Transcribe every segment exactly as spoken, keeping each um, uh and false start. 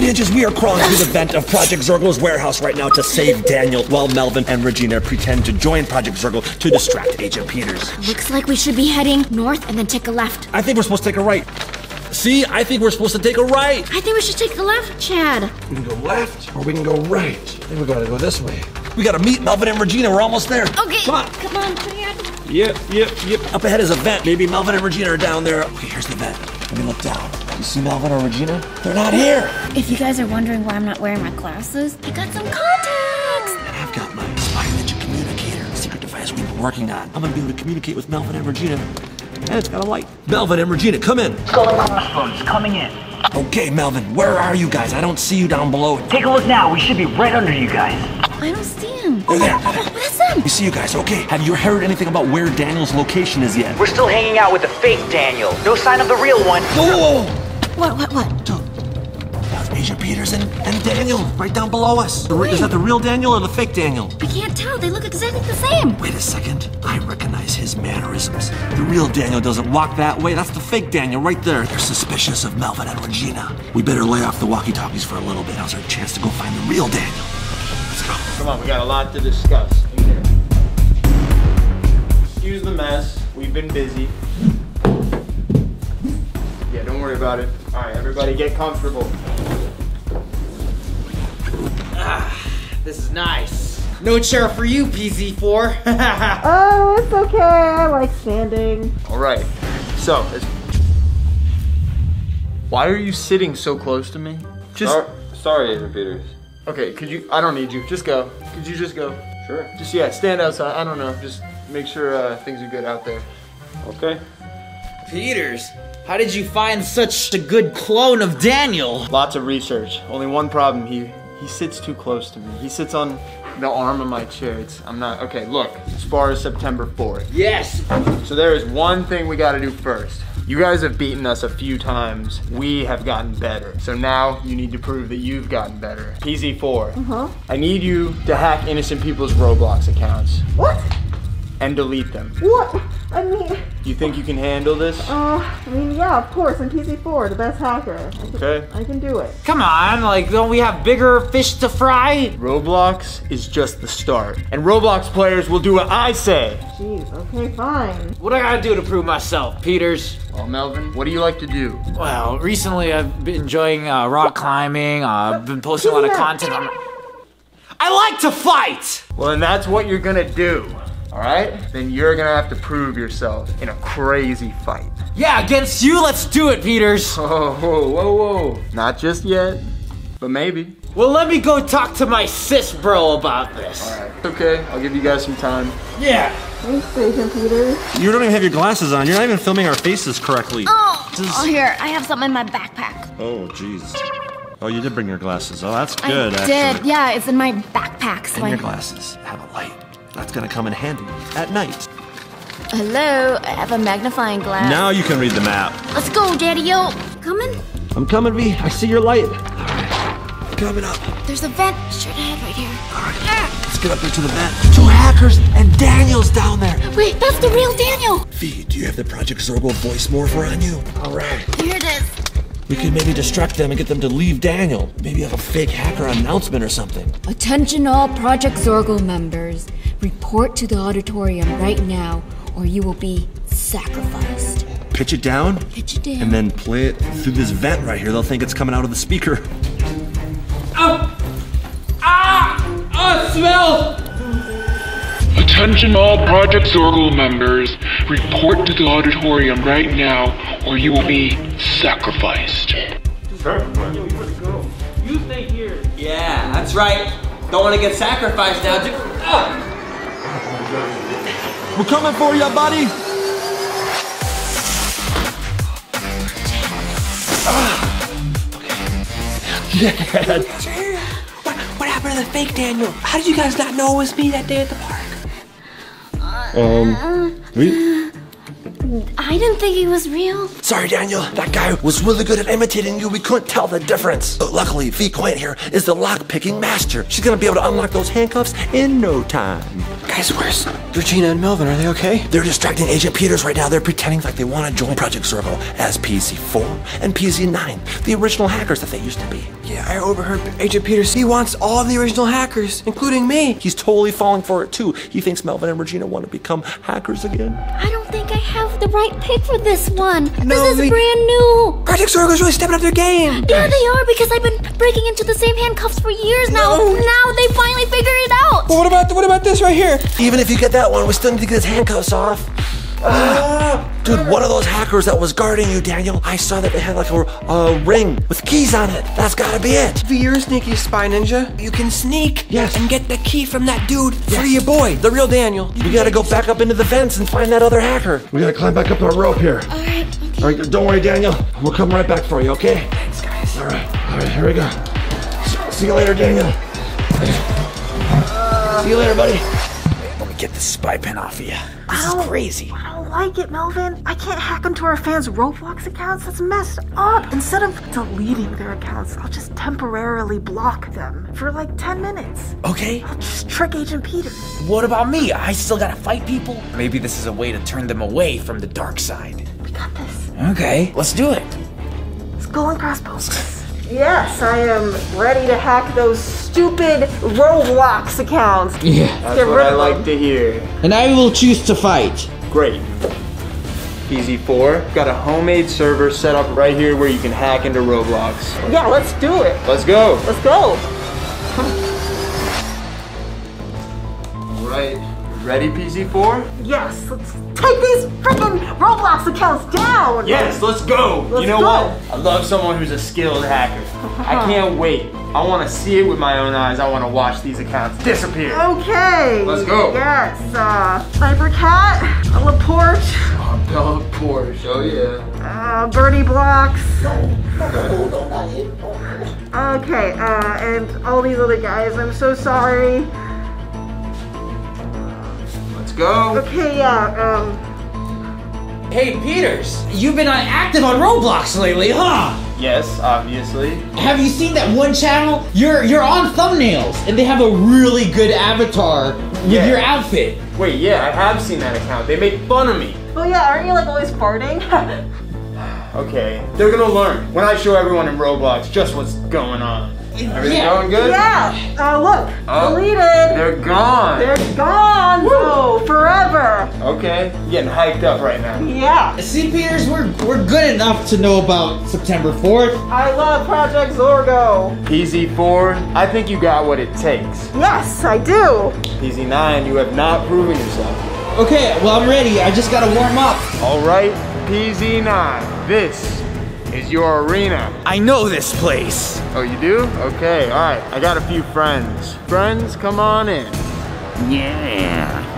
nine inches, we are crawling through the vent of Project Zorgo's warehouse right now to save Daniel, while Melvin and Regina pretend to join Project Zorgo to distract Agent Peters. Looks like we should be heading north and then take a left. I think we're supposed to take a right. See, I think we're supposed to take a right. I think we should take the left, Chad. We can go left, or we can go right. I think we gotta go this way. We gotta meet Melvin and Regina. We're almost there. Okay. Come on. Come on, Chad. Yep, yep, yep. Up ahead is a vent. Maybe Melvin and Regina are down there. Okay, here's the vent. Let me look down. You see Melvin or Regina? They're not here. If you guys are wondering why I'm not wearing my glasses, I got some contacts. And I've got my spy ninja communicator, secret device we've been working on. I'm gonna be able to communicate with Melvin and Regina. And it's got a light. Melvin and Regina, come in. Skull and Crossbones, coming in. Okay, Melvin, where are you guys? I don't see you down below. Take a look now. We should be right under you guys. I don't see him. They're there. What's up? We see you guys. Okay. Have you heard anything about where Daniel's location is yet? We're still hanging out with the fake Daniel. No sign of the real one. Whoa! What, what, what? So, that was Agent Peters and, and Daniel right down below us. Wait. Is that the real Daniel or the fake Daniel? I can't tell. They look exactly the same. Wait a second. I recognize his mannerisms. The real Daniel doesn't walk that way. That's the fake Daniel right there. They're suspicious of Melvin and Regina. We better lay off the walkie-talkies for a little bit. Now's our chance to go find the real Daniel. Come on, we got a lot to discuss in here. Excuse the mess. We've been busy. Yeah, don't worry about it. All right, everybody get comfortable. Ah, this is nice. No chair for you, P Z four. Oh, it's okay. I like standing. All right. So, it's... why are you sitting so close to me? Just... Sorry, sorry Agent Peters. Okay, could you, I don't need you, just go. Could you just go? Sure. Just, yeah, stand outside, I don't know. Just make sure uh, things are good out there. Okay. Peters, how did you find such a good clone of Daniel? Lots of research, only one problem, he, he sits too close to me. He sits on the arm of my chair, it's, I'm not, okay, look, as far as September fourth. Yes! So there is one thing we gotta do first. You guys have beaten us a few times. We have gotten better. So now you need to prove that you've gotten better. P Z four, uh-huh. I need you to hack innocent people's Roblox accounts. What? And delete them. What? I mean... You think you can handle this? Uh, I mean, yeah, of course. I'm P Z four, the best hacker. Okay. I can, I can do it. Come on, like, don't we have bigger fish to fry? Roblox is just the start. And Roblox players will do what I say. Jeez, okay, fine. What do I gotta do to prove myself, Peters? Well, Melvin, what do you like to do? Well, recently I've been enjoying uh, rock climbing. Uh, I've been posting a lot of content on my... I like to fight! Well, then that's what you're gonna do, all right? Then you're gonna have to prove yourself in a crazy fight. Yeah, against you, let's do it, Peters! Whoa, whoa, whoa, whoa. Not just yet, but maybe. Well, let me go talk to my sis bro about this. All right, okay, I'll give you guys some time. Yeah. Thanks, Agent Peters. You don't even have your glasses on. You're not even filming our faces correctly. Oh, is... oh here, I have something in my backpack. Oh, jeez. Oh, you did bring your glasses. Oh, that's good, I actually. did, yeah, it's in my backpack. So and I... your glasses have a light. That's gonna come in handy at night. Hello, I have a magnifying glass. Now you can read the map. Let's go, Daddy-o. Coming? I'm coming, V. I see your light. Coming up. There's a vent straight ahead right here. All right, ah. Let's get up there to the vent. Two hackers and Daniel's down there. Wait, that's the real Daniel. V, do you have the Project Zorgo voice morpher on you? All right. Here it is. We can maybe distract them and get them to leave Daniel. Maybe have a fake hacker announcement or something. Attention all Project Zorgo members. Report to the auditorium right now or you will be sacrificed. Pitch it down. Pitch it down. And then play it through this vent right here. They'll think it's coming out of the speaker. Oh. Ah! Oh, smell! Attention all Project Zorgo members. Report to the auditorium right now or you will be sacrificed. Sacrificed? You stay here. Yeah, that's right. Don't want to get sacrificed now. Oh. We're coming for you, buddy! Ah. Yeah. What, what happened to the fake Daniel? How did you guys not know it was me that day at the park? Um, we... I didn't think he was real. Sorry, Daniel. That guy was really good at imitating you. We couldn't tell the difference. But luckily, Vy Qwaint here is the lock-picking master. She's gonna be able to unlock those handcuffs in no time. Guys, where's Regina and Melvin? Are they okay? They're distracting Agent Peters right now. They're pretending like they want to join Project Zorgo as P Z four and P Z nine, the original hackers that they used to be. Yeah, I overheard Agent Peters. He wants all the original hackers, including me. He's totally falling for it too. He thinks Melvin and Regina want to become hackers again. I don't think I have the right pick for this one. No, this is we... brand new. Project Zorgo's really stepping up their game. Yeah, they are, because I've been breaking into the same handcuffs for years now. No. Now they finally figure it out. Well, what about what about this right here? Even if you get that one, we still need to get his handcuffs off. Ah. Dude, one of those hackers that was guarding you, Daniel, I saw that they had like a, a ring with keys on it. That's gotta be it. If you're a sneaky spy ninja, you can sneak yes. and get the key from that dude yes. for your boy, the real Daniel. You we gotta go back up into the vents and find that other hacker. We gotta climb back up our rope here. All right, okay. All right, don't worry, Daniel. We'll come right back for you, okay? Thanks, guys. All right, all right, here we go. See you later, Daniel. Uh, See you later, buddy. Let me get this spy pen off of you. This Ow. is crazy. Wow. I get Melvin. I can't hack into our fans' Roblox accounts. That's messed up. Instead of deleting their accounts, I'll just temporarily block them for like ten minutes. Okay. I'll just trick Agent Peters. What about me? I still gotta fight people? Maybe this is a way to turn them away from the dark side. We got this. Okay, let's do it. Skull and crossbones. Yes, I am ready to hack those stupid Roblox accounts. Yeah. That's Get what I like to hear. And I will choose to fight. Great. P Z four, got a homemade server set up right here where you can hack into Roblox. Yeah, let's do it. Let's go. Let's go. All right, ready P Z four? Yes, let's take these freaking Roblox accounts down. Yes, let's go. Let's you know go. what? I love someone who's a skilled hacker. I can't wait. I want to see it with my own eyes. I want to watch these accounts disappear. Okay. Let's go. Yes. Uh, Cybercat. A LaPorte. Oh, Bella Porsche. Oh, yeah. Uh, Birdie Blocks. Okay. Uh, and all these other guys. I'm so sorry. Let's go. Okay, yeah. Um. Hey, Peters. You've been active on Roblox lately, huh? Yes, obviously. Have you seen that one channel? You're you're on thumbnails, and they have a really good avatar with yeah. your outfit. Wait, yeah, I have seen that account. They make fun of me. Well, yeah, aren't you like always farting? Okay, they're gonna learn when I show everyone in Roblox just what's going on. Everything yeah. going good? Yeah. Uh, look, oh, deleted. They're gone. They're gone. Woo. Oh, forever. Okay, you're getting hyped up right now. Yeah. See, Peters, we're we're good enough to know about September fourth. I love Project Zorgo. P Z four, I think you got what it takes. Yes, I do. P Z nine, you have not proven yourself. Okay, well I'm ready. I just gotta warm up. All right, P Z nine. This is your arena. I know this place. Oh, you do? Okay, all right. I got a few friends. Friends, come on in. Yeah.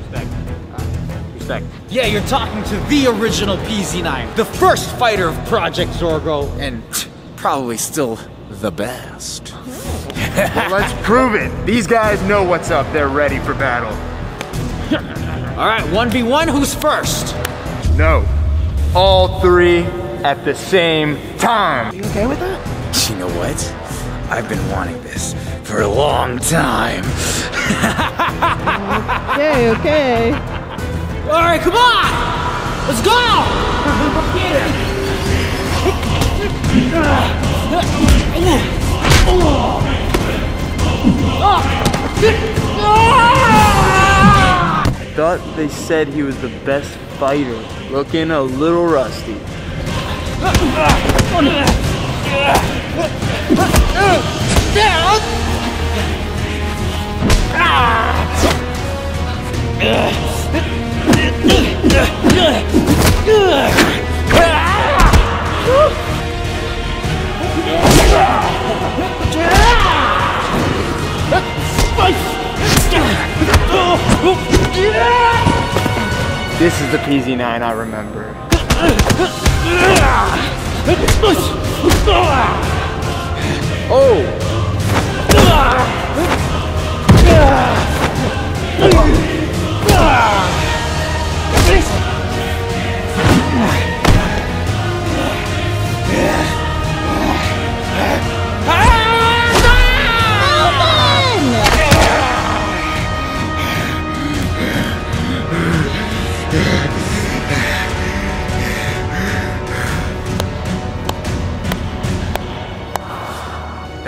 Respect. Uh, respect. Yeah, you're talking to the original P Z nine, the first fighter of Project Zorgo. And probably still the best. Well, let's prove it. These guys know what's up. They're ready for battle. All right, one v one, who's first? No. All three at the same time. You okay with that? You know what? I've been wanting this for a long time. Okay, okay. All right, come on! Let's go! I thought they said he was the best fighter. Looking a little rusty. This is the P Z nine I remember. Oh!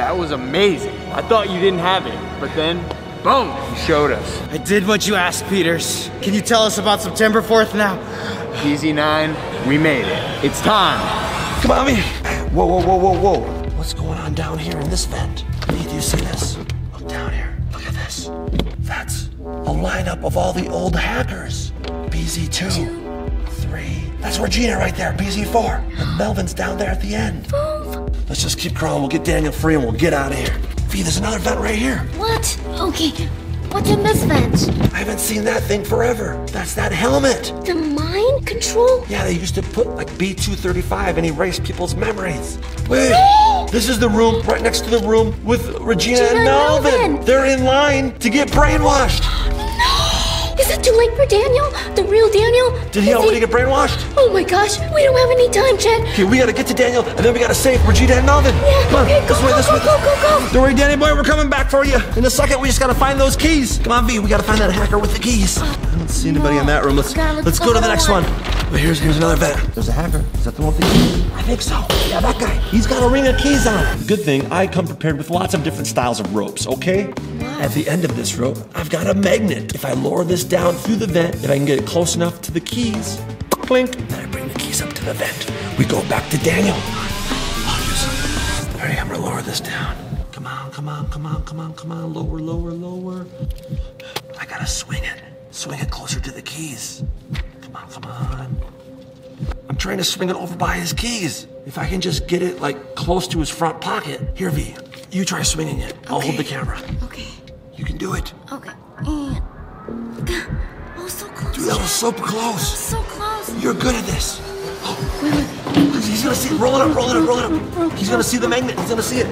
That was amazing. I thought you didn't have it, but then, boom, you showed us. I did what you asked, Peters. Can you tell us about September fourth now? P Z nine, we made it. It's time. Come on, me. Whoa, whoa, whoa, whoa, whoa. What's going on down here in this vent? Lee, do you see this? Look down here. Look at this. That's a lineup of all the old hackers. P Z two, three. That's Regina right there, P Z four. And Melvin's down there at the end. Let's just keep crawling. We'll get Daniel free and we'll get out of here. Vy, there's another vent right here. What? Okay. What's in this vent? I haven't seen that thing forever. That's that helmet. The mind control? Yeah, they used to put like B two thirty-five and erase people's memories. Wait. This is the room right next to the room with Regina, Regina and Melvin. Melvin. They're in line to get brainwashed. No! Is it too late for Daniel? The real Daniel? Did he is already he... get brainwashed? Oh my gosh, we don't have any time, Chad. Okay, we gotta get to Daniel and then we gotta save Regina and Melvin. Yeah, come okay, on, go, this go, way, this go, way. Go, go, go. Don't worry, Danny boy, we're coming back for you. In a second, we just gotta find those keys. Come on, Vy, we gotta find that hacker with the keys. I don't see anybody no. in that room. Let's, God, let's, let's go, go to the next one. But here's here's another vet. There's a hacker. Is that the one with the keys? I think so. Yeah, that guy. He's got a ring of keys on him. Good thing I come prepared with lots of different styles of ropes, okay? Wow. At the end of this rope, I've got a magnet. If I lower this down through the vent, if I can get it close enough to the keys, clink, then I bring the keys up to the vent. We go back to Daniel. All right, I'm gonna lower this down. Come on, come on, come on, come on, come on. Lower, lower, lower. I gotta swing it. Swing it closer to the keys. Come on, come on. I'm trying to swing it over by his keys. If I can just get it like close to his front pocket. Here, Vy, you try swinging it. Okay. I'll hold the camera. Okay. You can do it. Okay. And... Oh, so close. Dude, that was so close. So close. You're good at this. Oh. Wait, wait, wait. He's gonna see it. Roll it up, roll it up, roll it up. He's gonna see the magnet. He's gonna see it.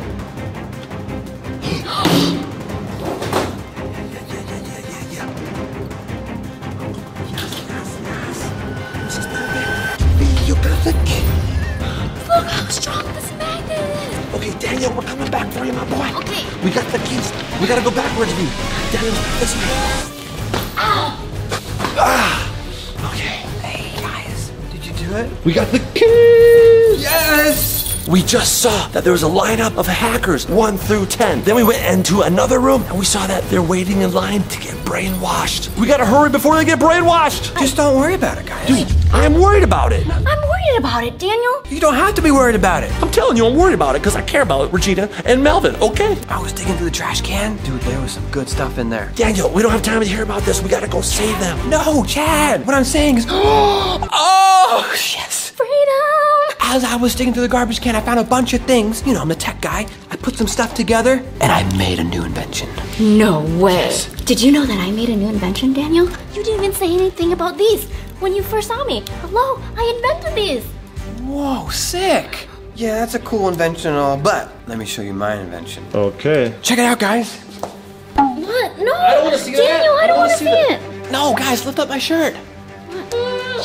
Daniel, we're coming back for you, my boy. Okay. We got the keys. We gotta go backwards, Vy. Daniel, this way. Ow. Ah. Okay. Hey, guys. Did you do it? We got the keys. Yes. We just saw that there was a lineup of hackers, one through ten. Then we went into another room, and we saw that they're waiting in line to get brainwashed. We gotta hurry before they get brainwashed. I... Just don't worry about it, guys. Dude, I'm worried about it. I'm worried about it, Daniel. You don't have to be worried about it. I'm telling you, I'm worried about it because I care about Regina and Melvin, okay? I was digging through the trash can. Dude, there was some good stuff in there. Daniel, we don't have time to hear about this. We gotta go save them. No, Chad. What I'm saying is, oh, yes. Freedom. As I was digging through the garbage can, I found a bunch of things. You know, I'm a tech guy. I put some stuff together, and I made a new invention. No way. Yes. Did you know that I made a new invention, Daniel? You didn't even say anything about these. When you first saw me, hello, I invented these. Whoa, sick. Yeah, that's a cool invention and all, but let me show you my invention. Okay. Check it out, guys. What? No, I don't want to see Daniel, that. Daniel, I don't want to see, see it. That. No, guys, lift up my shirt. What?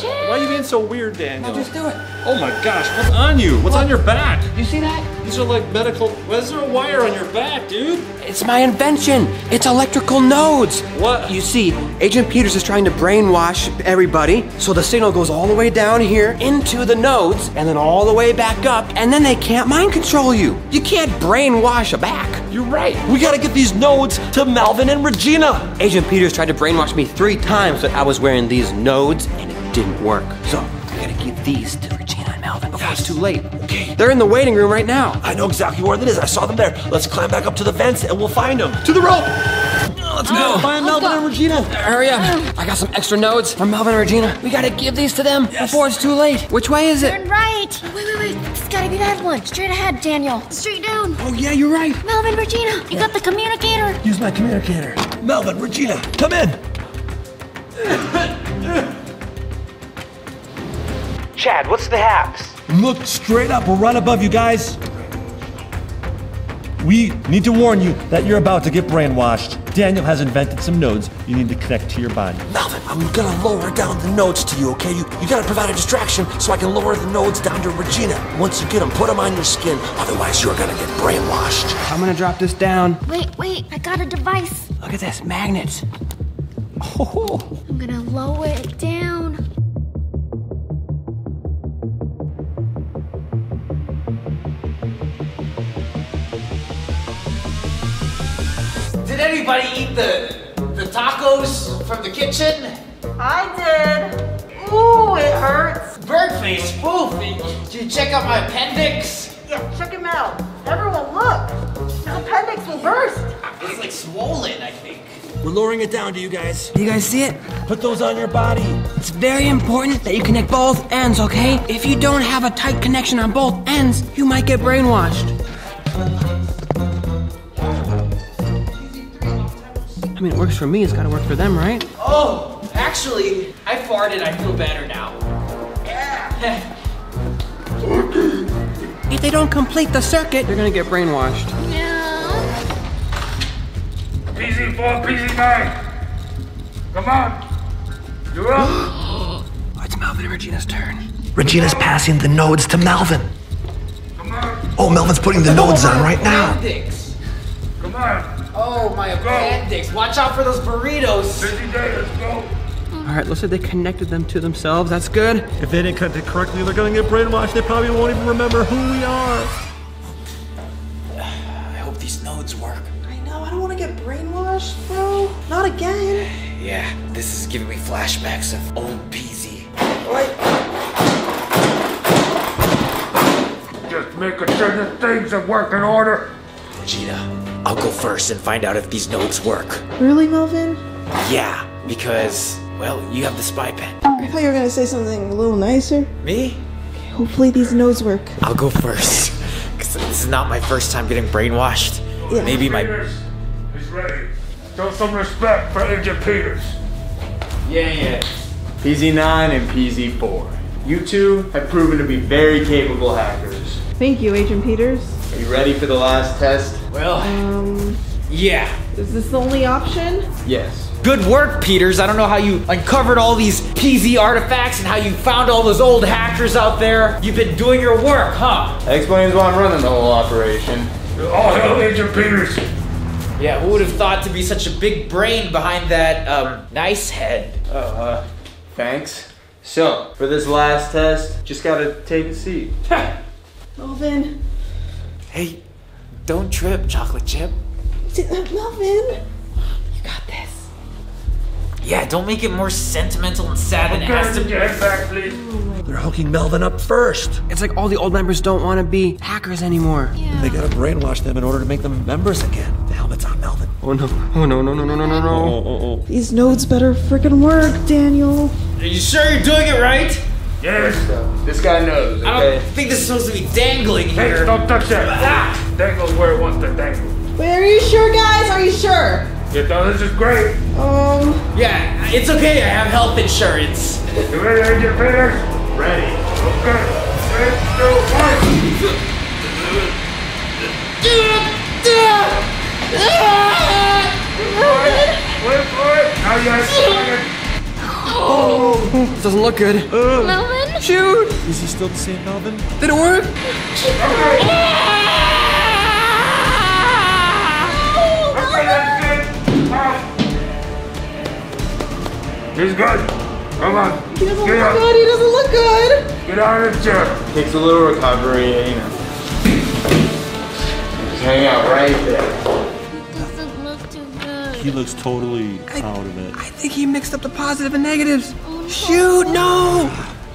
Why are you being so weird, Daniel? No, just do it. Oh my gosh, what's on you? What's what? on your back? You see that? These are like medical, why is there a wire on your back, dude? It's my invention. It's electrical nodes. What? You see, Agent Peters is trying to brainwash everybody, so the signal goes all the way down here into the nodes, and then all the way back up, and then they can't mind control you. You can't brainwash a back. You're right. We gotta get these nodes to Melvin and Regina. Agent Peters tried to brainwash me three times, but I was wearing these nodes, and it didn't work. So, we gotta give these to Regina and Melvin before yes. it's too late. Okay. They're in the waiting room right now. I know exactly where that is. I saw them there. Let's climb back up to the fence and we'll find them. To the rope! Let's go. Find Melvin and Regina. Hurry up. I got some extra nodes from Melvin and Regina. We gotta give these to them yes. before it's too late. Which way is it? Turn right. Wait, wait, wait. It's gotta be that one. Straight ahead, Daniel. Straight down. Oh, yeah, you're right. Melvin, Regina, you yeah. got the communicator. Use my communicator. Melvin, Regina, come in. Chad, what's the haps? Look straight up, we're right above you guys. We need to warn you that you're about to get brainwashed. Daniel has invented some nodes you need to connect to your body. Melvin, I'm gonna lower down the nodes to you, okay? You, you gotta provide a distraction so I can lower the nodes down to Regina. Once you get them, put them on your skin, otherwise you're gonna get brainwashed. I'm gonna drop this down. Wait, wait, I got a device. Look at this, magnets. Oh. I'm gonna lower it down. anybody eat the the tacos from the kitchen? I did. Ooh, it hurts. Bird face, poof. Did you check out my appendix? Yeah, check him out. Everyone, look. His appendix will burst. It's like swollen, I think. We're lowering it down to you guys. Do you guys see it? Put those on your body. It's very important that you connect both ends, okay? If you don't have a tight connection on both ends, you might get brainwashed. I mean, it works for me. It's gotta work for them, right? Oh, actually, I farted. I feel better now. Yeah. If they don't complete the circuit, they're gonna get brainwashed. Yeah. P Z four, P Z nine, come on, you're up. Oh, it's Melvin and Regina's turn. Regina's passing the nodes to Melvin. Come on. Oh, Melvin's putting the oh, nodes on right appendix. now. Come on. Oh, my let's appendix. Go. Watch out for those burritos. Busy day, let's go. All right, looks like they connected them to themselves. That's good. If they didn't connect it correctly, they're gonna get brainwashed. They probably won't even remember who we are. I hope these nodes work. I don't want to get brainwashed, bro. Not again. Yeah, this is giving me flashbacks of old P Z. What? Just making sure that things are working in order. Regina, I'll go first and find out if these nodes work. Really, Melvin? Yeah, because, well, you have the spy pen. I thought you were going to say something a little nicer. Me? Okay, hopefully these nodes work. I'll go first, because this is not my first time getting brainwashed. Yeah. Maybe my... He's ready. Show some respect for Agent Peters. Yeah, yeah. P Z nine and P Z four. You two have proven to be very capable hackers. Thank you, Agent Peters. Are you ready for the last test? Well, um, yeah. Is this the only option? Yes. Good work, Peters. I don't know how you uncovered all these P Z artifacts and how you found all those old hackers out there. You've been doing your work, huh? That explains why I'm running the whole operation. All hail Agent Peters! Yeah, who would have thought to be such a big brain behind that, um, nice head? Uh, uh, thanks. So, for this last test, just gotta take a seat. Melvin. Hey, don't trip, chocolate chip. Melvin! You got this. Yeah, don't make it more sentimental and sad than it has to be. Back, please. They're hooking Melvin up first. It's like all the old members don't want to be hackers anymore. Yeah. They gotta brainwash them in order to make them members again. The helmet's on Melvin. Oh no, oh no, no, no, no, no, no, oh, oh, oh. These nodes better freaking work, Daniel. Are you sure you're doing it right? Yes. This guy knows, okay? I don't think this is supposed to be dangling here. Hey, don't touch that. Ah. Dangle's where it wants to dangle. Wait, are you sure, guys? Are you sure? You thought this is great. Um. Yeah, it's okay. I have health insurance. You ready, Agent Peters? Ready. Okay. Three, two, one. Wait for it. Wait for it. Now you have to. Oh, doesn't look good. Uh. Melvin? Shoot. Is he still the same Melvin? Did it work? Okay. Oh, he's good. Come on. He doesn't Get look up. good. He doesn't look good. Get out of the chair. Takes a little recovery, you know. Just hang out right there. He doesn't look too good. He looks totally I, out of it. I think he mixed up the positive and negatives. Oh, no. Shoot, no.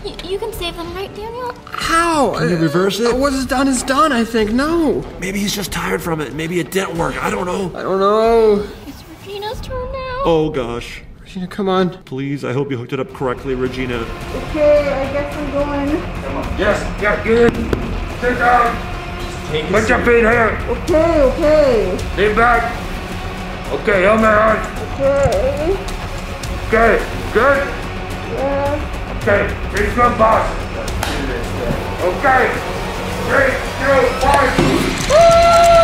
You, you can save them, right, Daniel? How? Can you reverse it? What is done is done, I think. No. Maybe he's just tired from it. Maybe it didn't work. I don't know. I don't know. It's Regina's turn now. Oh, gosh. Regina, come on. Please, I hope you hooked it up correctly, Regina. Okay, I guess I'm going. Come on. Yes, yeah, good. Sit down. Take Put your feet here. Okay, okay. Lean back. Okay, help me on. Okay. Okay, good? Yeah. Okay, he's good, boss. Let's do this, yeah. Okay. Three, two, one. Woo!